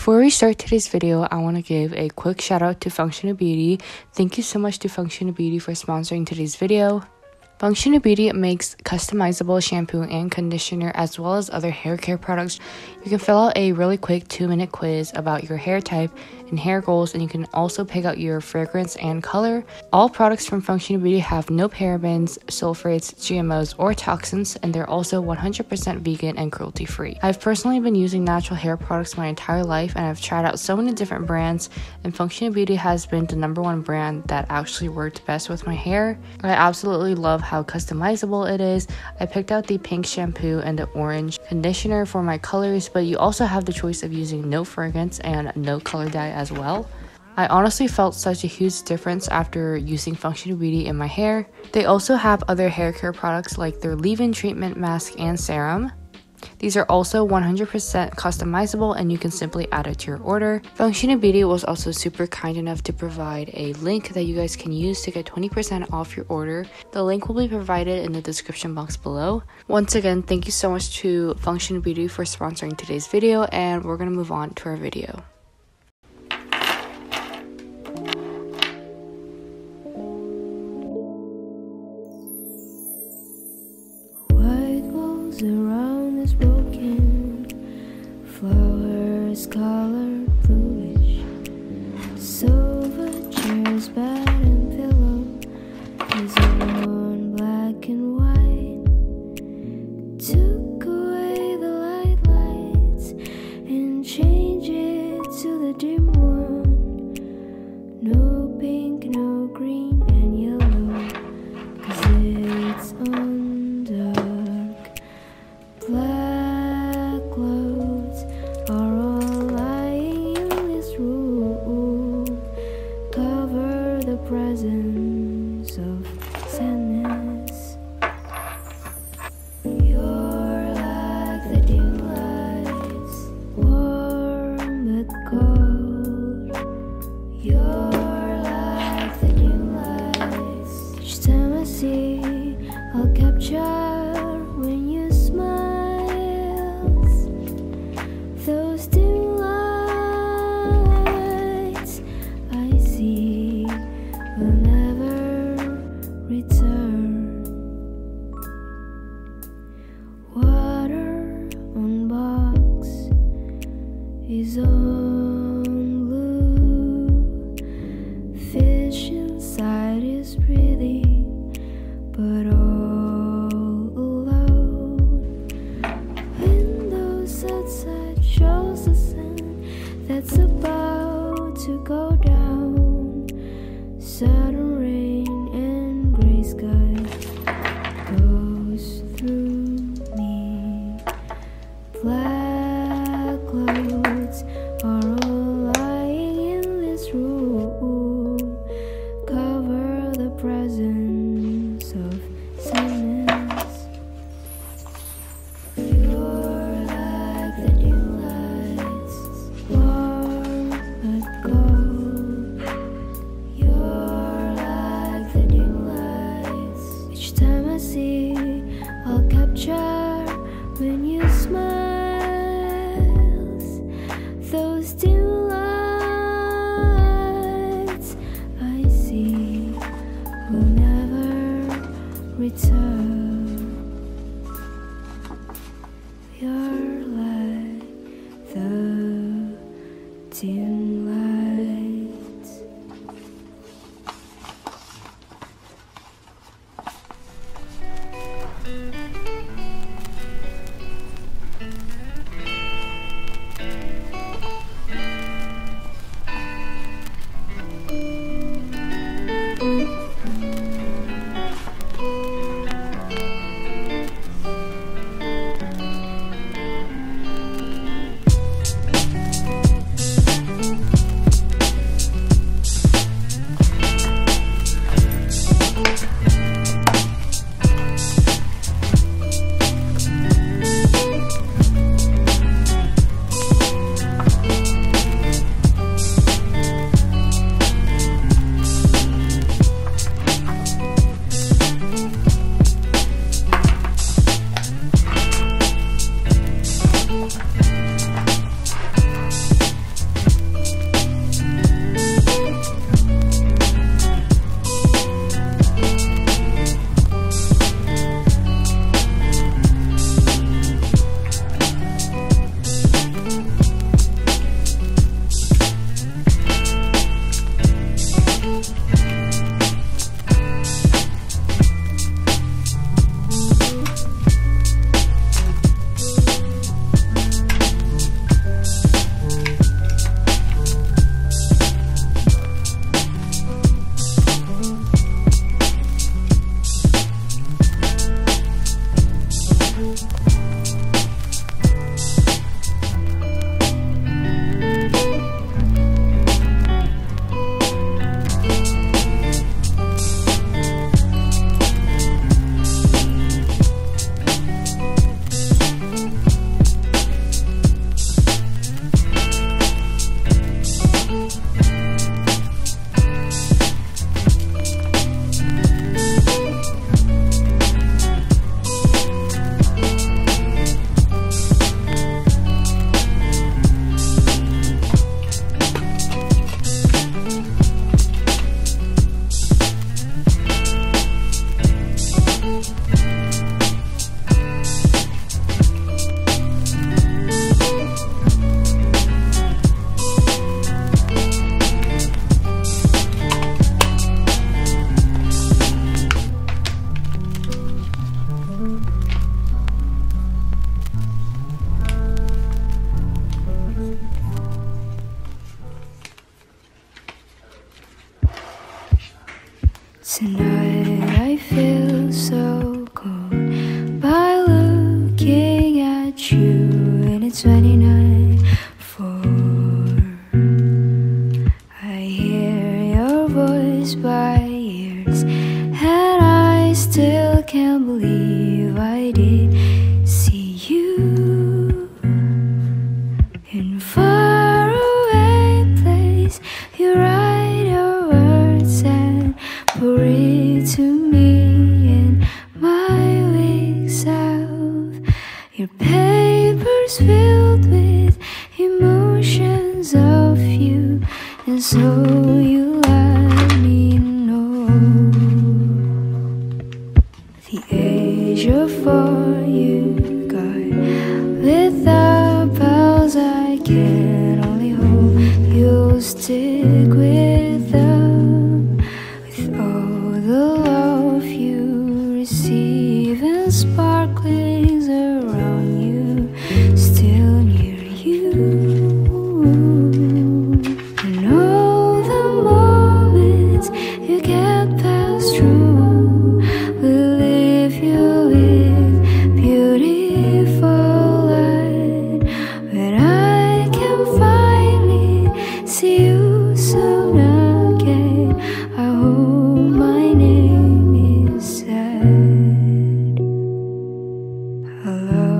Before we start today's video, I want to give a quick shout out to Function of Beauty. Thank you so much to Function of Beauty for sponsoring today's video. Function of Beauty makes customizable shampoo and conditioner as well as other hair care products. You can fill out a really quick 2-minute quiz about your hair type and hair goals, and you can also pick out your fragrance and color. All products from Function of Beauty have no parabens, sulfates, GMOs, or toxins, and they're also 100% vegan and cruelty-free. I've personally been using natural hair products my entire life, and I've tried out so many different brands, and Function of Beauty has been the #1 brand that actually worked best with my hair. I absolutely love how customizable it is. I picked out the pink shampoo and the orange conditioner for my colors, but you also have the choice of using no fragrance and no color dye as well. I honestly felt such a huge difference after using Function of Beauty in my hair. They also have other hair care products like their leave-in treatment mask and serum. These are also 100% customizable, and you can simply add it to your order. Function of Beauty was also super kind enough to provide a link that you guys can use to get 20% off your order. The link will be provided in the description box below. Once again, thank you so much to Function of Beauty for sponsoring today's video, and we're going to move on to our video. Flowers colored bluish, sofa chairs, bed and pillow is worn black and white. Took away the lights and changed it to the dim one. No pink, no green and yellow, 'cause it's on dark black. 29:4. I hear your voice by ears, and I still can't believe I did see you in far away place. You write your words and pour it to me in my weak self. Your papers filled with emotions of you, and so you let me know. The age of 4 you got, without pals I can only hope you'll stick with them. With all the love you receive and sparklings around you, still near you, and all the moments you get passed through will leave you with beautiful light. When I can finally see you soon again, I hope my name is said. Hello.